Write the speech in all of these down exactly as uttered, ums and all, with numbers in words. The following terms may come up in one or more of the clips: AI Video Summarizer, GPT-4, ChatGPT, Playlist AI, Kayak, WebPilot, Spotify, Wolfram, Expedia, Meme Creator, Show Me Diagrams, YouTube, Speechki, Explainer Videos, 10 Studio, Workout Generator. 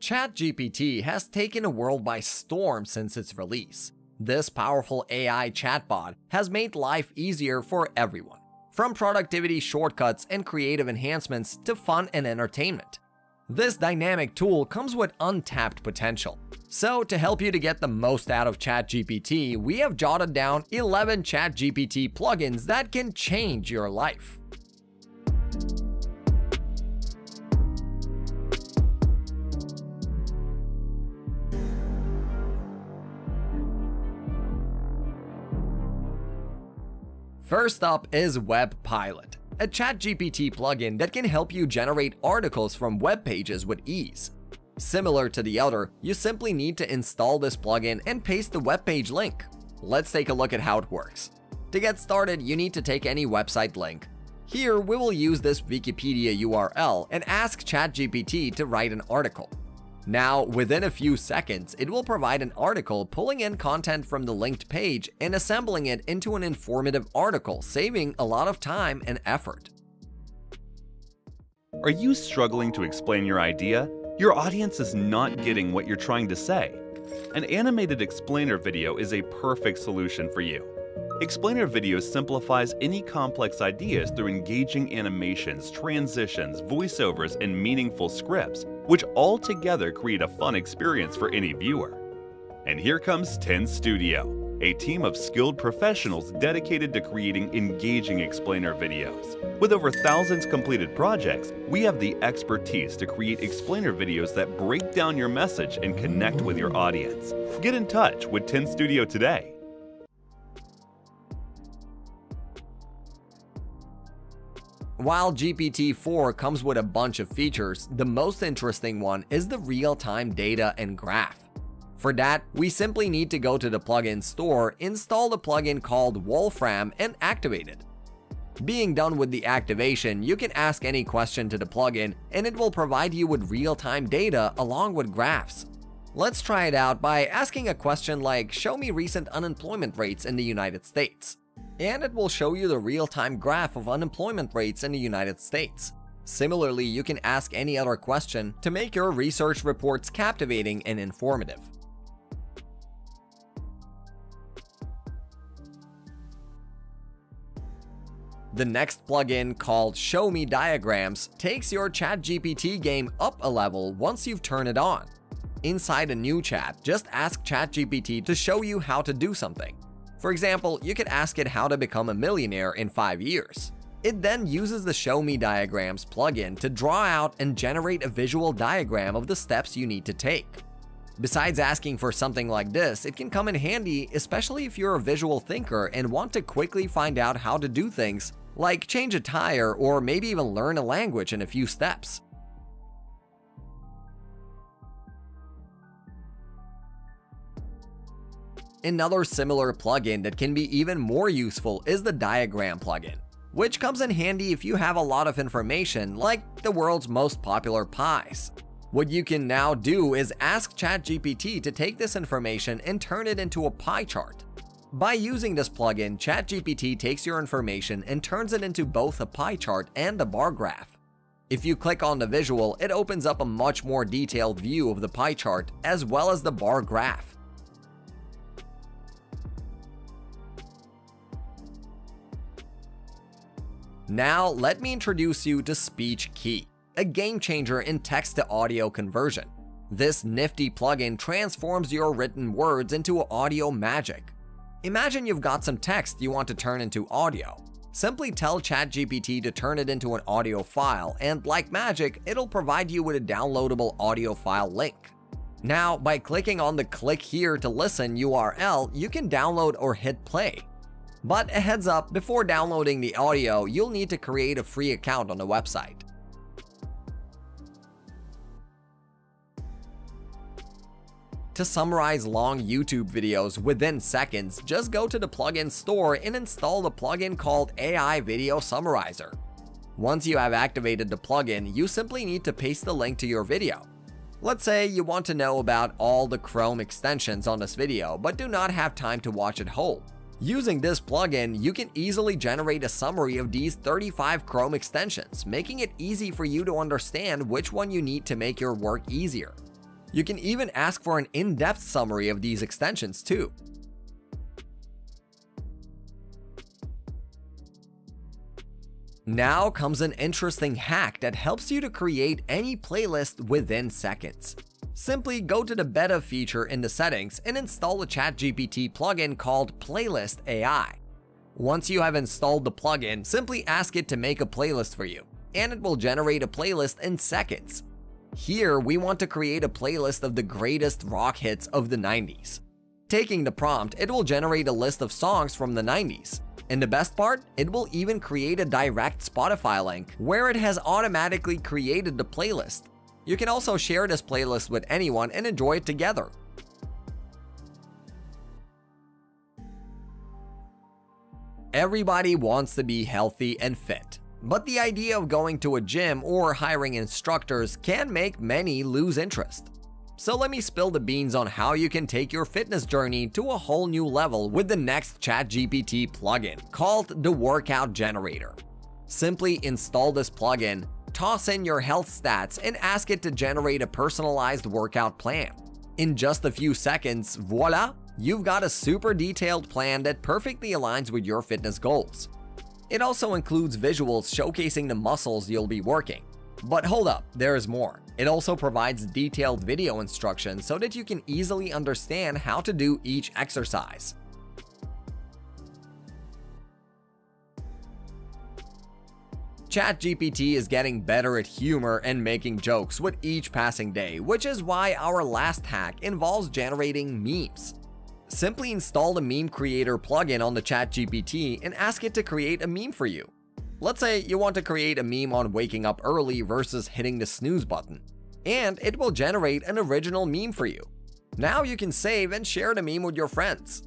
ChatGPT has taken the world by storm since its release. This powerful A I chatbot has made life easier for everyone, from productivity shortcuts and creative enhancements to fun and entertainment. This dynamic tool comes with untapped potential. So to help you to get the most out of ChatGPT, we have jotted down eleven ChatGPT plugins that can change your life. First up is WebPilot, a ChatGPT plugin that can help you generate articles from web pages with ease. Similar to the other, you simply need to install this plugin and paste the web page link. Let's take a look at how it works. To get started, you need to take any website link. Here, we will use this Wikipedia U R L and ask ChatGPT to write an article. Now, within a few seconds, it will provide an article pulling in content from the linked page and assembling it into an informative article, saving a lot of time and effort. Are you struggling to explain your idea? Your audience is not getting what you're trying to say? An animated explainer video is a perfect solution for you. Explainer Videos simplifies any complex ideas through engaging animations, transitions, voiceovers, and meaningful scripts, which all together create a fun experience for any viewer. And here comes ten Studio, a team of skilled professionals dedicated to creating engaging explainer videos. With over thousands completed projects, we have the expertise to create explainer videos that break down your message and connect with your audience. Get in touch with ten Studio today. While G P T four comes with a bunch of features, the most interesting one is the real-time data and graph. For that, we simply need to go to the plugin store, install the plugin called Wolfram, and activate it. Being done with the activation, you can ask any question to the plugin, and it will provide you with real-time data along with graphs. Let's try it out by asking a question like, "Show me recent unemployment rates in the United States." And it will show you the real-time graph of unemployment rates in the United States. Similarly, you can ask any other question to make your research reports captivating and informative. The next plugin, called Show Me Diagrams, takes your ChatGPT game up a level once you've turned it on. Inside a new chat, just ask ChatGPT to show you how to do something. For example, you could ask it how to become a millionaire in five years. It then uses the Show Me Diagrams plugin to draw out and generate a visual diagram of the steps you need to take. Besides asking for something like this, it can come in handy, especially if you're a visual thinker and want to quickly find out how to do things, like change a tire or maybe even learn a language in a few steps. Another similar plugin that can be even more useful is the Diagram plugin, which comes in handy if you have a lot of information, like the world's most popular pies. What you can now do is ask ChatGPT to take this information and turn it into a pie chart. By using this plugin, ChatGPT takes your information and turns it into both a pie chart and a bar graph. If you click on the visual, it opens up a much more detailed view of the pie chart as well as the bar graph. Now, let me introduce you to Speechki, a game changer in text-to-audio conversion. This nifty plugin transforms your written words into audio magic. Imagine you've got some text you want to turn into audio. Simply tell ChatGPT to turn it into an audio file, and like magic, it'll provide you with a downloadable audio file link. Now, by clicking on the Click Here to Listen U R L, you can download or hit play. But a heads up, before downloading the audio, you'll need to create a free account on the website. To summarize long YouTube videos within seconds, just go to the plugin store and install the plugin called A I Video Summarizer. Once you have activated the plugin, you simply need to paste the link to your video. Let's say you want to know about all the Chrome extensions on this video, but do not have time to watch it whole. Using this plugin, you can easily generate a summary of these thirty-five Chrome extensions, making it easy for you to understand which one you need to make your work easier. You can even ask for an in-depth summary of these extensions too. Now comes an interesting hack that helps you to create any playlist within seconds. Simply go to the beta feature in the settings and install a ChatGPT plugin called Playlist A I. Once you have installed the plugin, simply ask it to make a playlist for you, and it will generate a playlist in seconds. Here, we want to create a playlist of the greatest rock hits of the nineties. Taking the prompt, it will generate a list of songs from the nineties. And the best part, it will even create a direct Spotify link where it has automatically created the playlist. You can also share this playlist with anyone and enjoy it together. Everybody wants to be healthy and fit, but the idea of going to a gym or hiring instructors can make many lose interest. So let me spill the beans on how you can take your fitness journey to a whole new level with the next ChatGPT plugin called the Workout Generator. Simply install this plugin, toss in your health stats, and ask it to generate a personalized workout plan. In just a few seconds, voila, you've got a super detailed plan that perfectly aligns with your fitness goals. It also includes visuals showcasing the muscles you'll be working. But hold up, there is more. It also provides detailed video instructions so that you can easily understand how to do each exercise. ChatGPT is getting better at humor and making jokes with each passing day, which is why our last hack involves generating memes. Simply install the Meme Creator plugin on the ChatGPT and ask it to create a meme for you. Let's say you want to create a meme on waking up early versus hitting the snooze button, and it will generate an original meme for you. Now you can save and share the meme with your friends.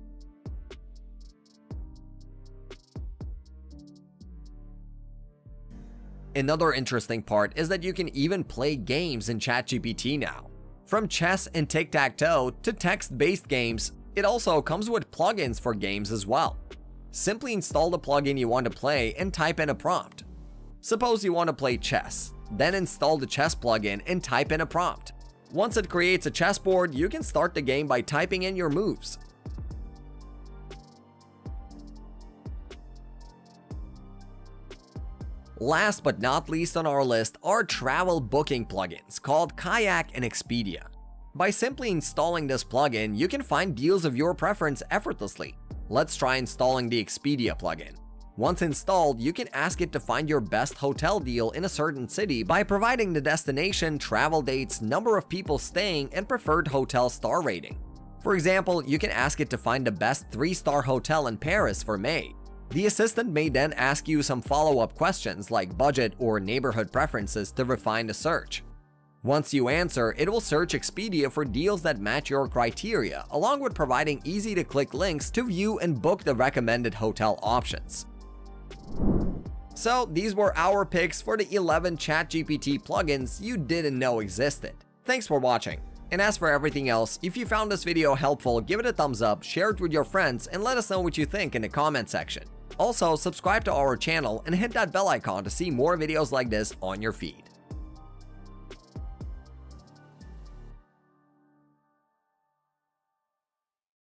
Another interesting part is that you can even play games in ChatGPT now. From chess and tic-tac-toe to text-based games, it also comes with plugins for games as well. Simply install the plugin you want to play and type in a prompt. Suppose you want to play chess, then install the chess plugin and type in a prompt. Once it creates a chessboard, you can start the game by typing in your moves. Last but not least on our list are travel booking plugins called Kayak and Expedia. By simply installing this plugin, you can find deals of your preference effortlessly. Let's try installing the Expedia plugin. Once installed, you can ask it to find your best hotel deal in a certain city by providing the destination, travel dates, number of people staying, and preferred hotel star rating. For example, you can ask it to find the best three-star hotel in Paris for May. The assistant may then ask you some follow-up questions like budget or neighborhood preferences to refine the search. Once you answer, it will search Expedia for deals that match your criteria, along with providing easy-to-click links to view and book the recommended hotel options. So these were our picks for the eleven ChatGPT plugins you didn't know existed. Thanks for watching. And as for everything else, if you found this video helpful, give it a thumbs up, share it with your friends, and let us know what you think in the comment section. Also, subscribe to our channel and hit that bell icon to see more videos like this on your feed.